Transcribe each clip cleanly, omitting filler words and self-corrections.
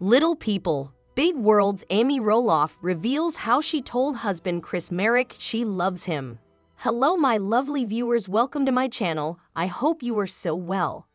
Little People, Big World's Amy Roloff reveals how she told husband Chris Marek she loves him. Hello my lovely viewers, welcome to my channel, I hope you are so well.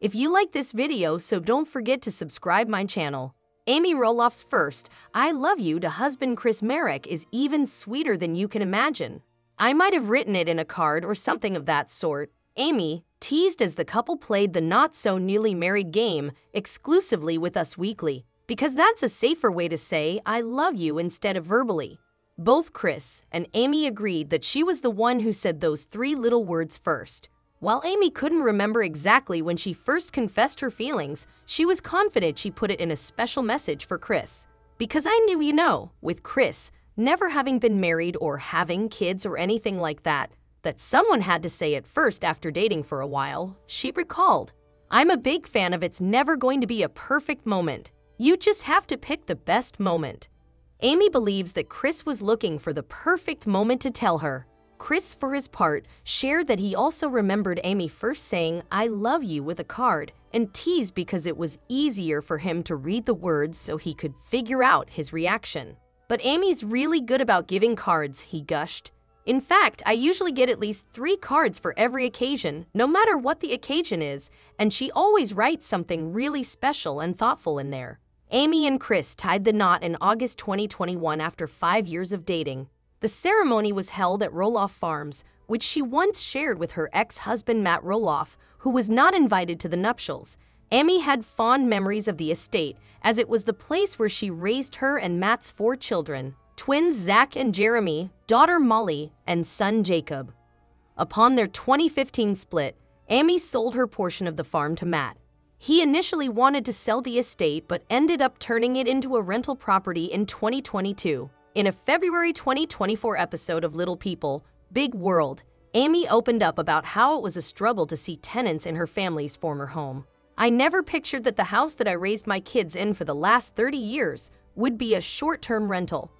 If you like this video, so don't forget to subscribe my channel. Amy Roloff's first, I love you to husband Chris Marek is even sweeter than you can imagine. I might have written it in a card or something of that sort. Amy, teased as the couple played the not-so-newly-married game exclusively with Us Weekly, because that's a safer way to say I love you instead of verbally. Both Chris and Amy agreed that she was the one who said those three little words first. While Amy couldn't remember exactly when she first confessed her feelings, she was confident she put it in a special message for Chris. Because I knew you know, with Chris, never having been married or having kids or anything like that, that someone had to say it first after dating for a while, she recalled. I'm a big fan of it's never going to be a perfect moment. You just have to pick the best moment. Amy believes that Chris was looking for the perfect moment to tell her. Chris, for his part, shared that he also remembered Amy first saying I love you with a card and teased because it was easier for him to read the words so he could figure out his reaction. But Amy's really good about giving cards, he gushed. In fact, I usually get at least 3 cards for every occasion, no matter what the occasion is, and she always writes something really special and thoughtful in there. Amy and Chris tied the knot in August 2021 after 5 years of dating. The ceremony was held at Roloff Farms, which she once shared with her ex-husband Matt Roloff, who was not invited to the nuptials. Amy had fond memories of the estate, as it was the place where she raised her and Matt's 4 children. Twins Zach and Jeremy, daughter Molly, and son Jacob. Upon their 2015 split, Amy sold her portion of the farm to Matt. He initially wanted to sell the estate but ended up turning it into a rental property in 2022. In a February 2024 episode of Little People, Big World, Amy opened up about how it was a struggle to see tenants in her family's former home. I never pictured that the house that I raised my kids in for the last 30 years would be a short-term rental.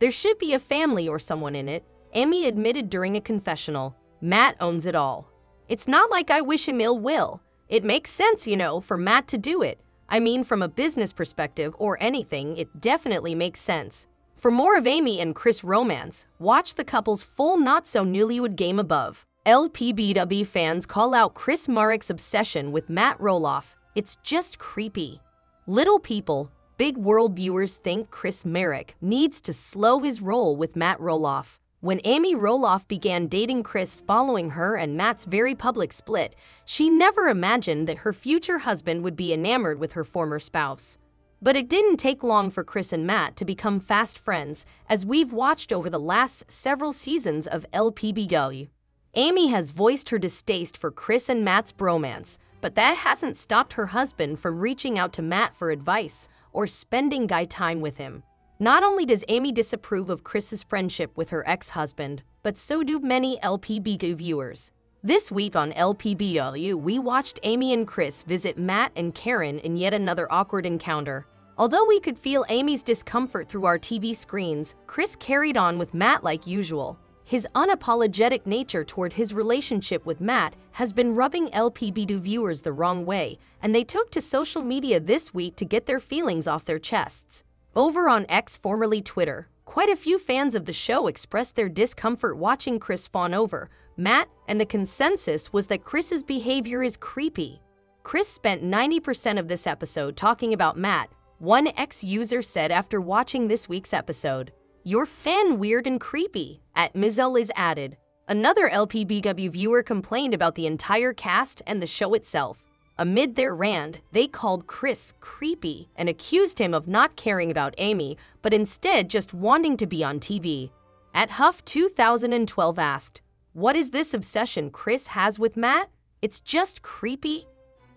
There should be a family or someone in it, Amy admitted during a confessional. Matt owns it all. It's not like I wish him ill will. It makes sense, you know, for Matt to do it. I mean, from a business perspective or anything, it definitely makes sense. For more of Amy and Chris' romance, watch the couple's full not-so-newlywed game above. LPBW fans call out Chris Marek's obsession with Matt Roloff. It's just creepy. Little People, Big World viewers think Chris Marek needs to slow his roll with Matt Roloff. When Amy Roloff began dating Chris following her and Matt's very public split, she never imagined that her future husband would be enamored with her former spouse. But it didn't take long for Chris and Matt to become fast friends, as we've watched over the last several seasons of LPBW. Amy has voiced her distaste for Chris and Matt's bromance, but that hasn't stopped her husband from reaching out to Matt for advice or spending guy time with him. Not only does Amy disapprove of Chris's friendship with her ex-husband, but so do many LPBW viewers. This week on LPBW, we watched Amy and Chris visit Matt and Karen in yet another awkward encounter. Although we could feel Amy's discomfort through our TV screens, Chris carried on with Matt like usual. His unapologetic nature toward his relationship with Matt has been rubbing LPBW viewers the wrong way, and they took to social media this week to get their feelings off their chests. Over on X, formerly Twitter, quite a few fans of the show expressed their discomfort watching Chris fawn over Matt, and the consensus was that Chris's behavior is creepy. Chris spent 90% of this episode talking about Matt, one X user said after watching this week's episode. You're fan weird and creepy, at Mizell is added. Another LPBW viewer complained about the entire cast and the show itself. Amid their rant, they called Chris creepy and accused him of not caring about Amy, but instead just wanting to be on TV. At Huff 2012 asked, what is this obsession Chris has with Matt? It's just creepy.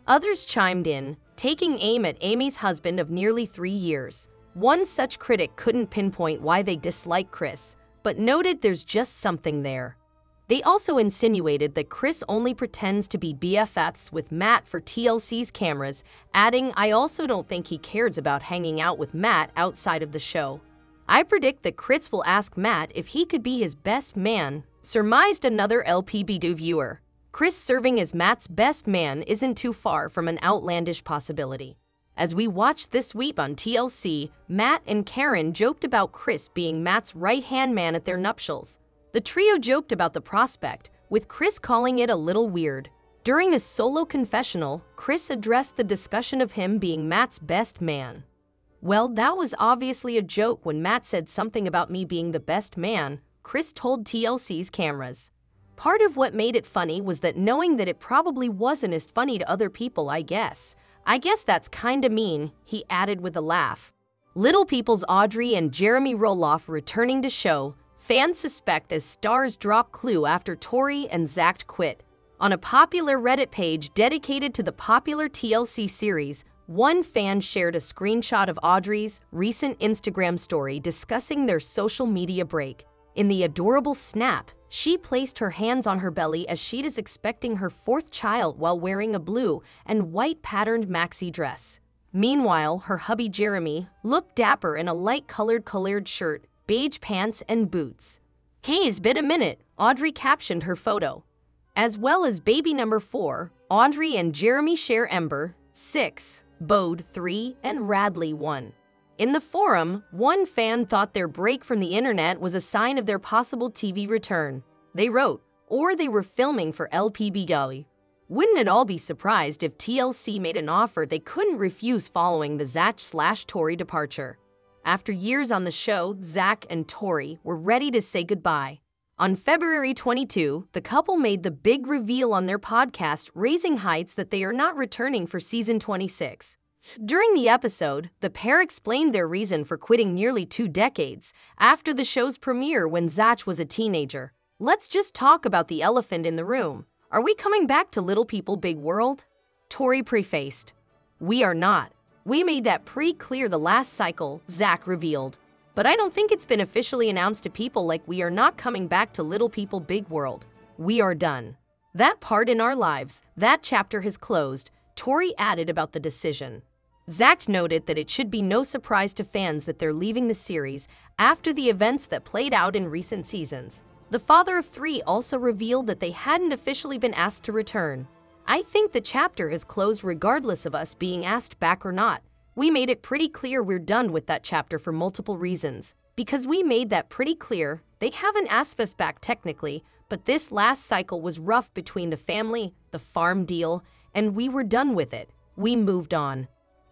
Others chimed in, taking aim at Amy's husband of nearly 3 years. One such critic couldn't pinpoint why they dislike Chris, but noted there's just something there. They also insinuated that Chris only pretends to be BFFs with Matt for TLC's cameras, adding, I also don't think he cares about hanging out with Matt outside of the show. I predict that Chris will ask Matt if he could be his best man, surmised another LPBW viewer. Chris serving as Matt's best man isn't too far from an outlandish possibility. As we watched this week on TLC, Matt and Karen joked about Chris being Matt's right-hand man at their nuptials. The trio joked about the prospect, with Chris calling it a little weird. During a solo confessional, Chris addressed the discussion of him being Matt's best man. "Well, that was obviously a joke when Matt said something about me being the best man," Chris told TLC's cameras. "Part of what made it funny was that knowing that it probably wasn't as funny to other people, I guess. I guess that's kinda mean," he added with a laugh. Little People's Audrey and Jeremy Roloff returning to show, fans suspect as stars drop clue after Tori and Zach quit. On a popular Reddit page dedicated to the popular TLC series, one fan shared a screenshot of Audrey's recent Instagram story discussing their social media break. In the adorable snap, she placed her hands on her belly as she is expecting her fourth child while wearing a blue and white patterned maxi dress. Meanwhile, her hubby Jeremy looked dapper in a light-colored shirt, beige pants, and boots. "Hey, it's been a minute," Audrey captioned her photo. As well as baby number 4, Audrey and Jeremy share Ember, 6, Bode, 3, and Radley, 1. In the forum, one fan thought their break from the internet was a sign of their possible TV return. They wrote, "Or they were filming for LPBW. Wouldn't it all be surprised if TLC made an offer they couldn't refuse following the Zach/Tori departure?" After years on the show, Zach and Tori were ready to say goodbye. On February 22, the couple made the big reveal on their podcast, Raising Heights, that they are not returning for season 26. During the episode, the pair explained their reason for quitting nearly 2 decades after the show's premiere when Zach was a teenager. "Let's just talk about the elephant in the room. Are we coming back to Little People, Big World?" Tori prefaced, "We are not. We made that pretty clear the last cycle," Zach revealed. "But I don't think it's been officially announced to people like we are not coming back to Little People Big World. We are done. That part in our lives, that chapter has closed," Tori added about the decision. Zach noted that it should be no surprise to fans that they're leaving the series after the events that played out in recent seasons. The father of 3 also revealed that they hadn't officially been asked to return. "I think the chapter has closed regardless of us being asked back or not. We made it pretty clear we're done with that chapter for multiple reasons. Because we made that pretty clear, they haven't asked us back technically, but this last cycle was rough between the family, the farm deal, and we were done with it. We moved on."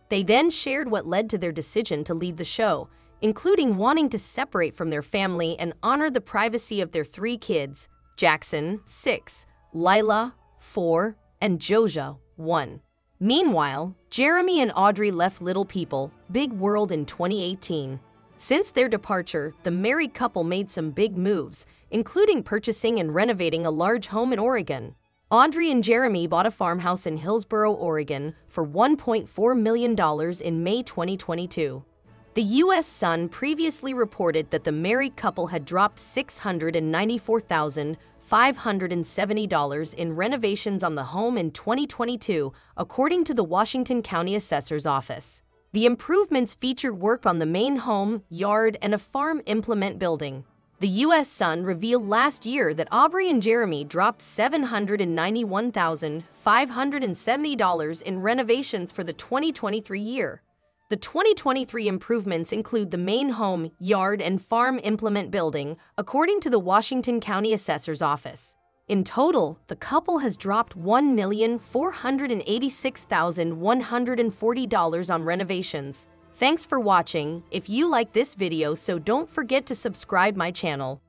They then shared what led to their decision to leave the show, including wanting to separate from their family and honor the privacy of their 3 kids, Jackson, 6, Lilah, 4, and Joja, 1. Meanwhile, Jeremy and Audrey left Little People, Big World in 2018. Since their departure, the married couple made some big moves, including purchasing and renovating a large home in Oregon. Audrey and Jeremy bought a farmhouse in Hillsboro, Oregon, for $1.4 million in May 2022. The U.S. Sun previously reported that the married couple had dropped $694,570 in renovations on the home in 2022, according to the Washington County Assessor's Office. The improvements featured work on the main home, yard, and a farm implement building. The U.S. Sun revealed last year that Audrey and Jeremy dropped $791,570 in renovations for the 2023 year. The 2023 improvements include the main home, yard, and farm implement building, according to the Washington County Assessor's Office. In total, the couple has dropped $1,486,140 on renovations. Thanks for watching. If you like this video, so don't forget to subscribe my channel.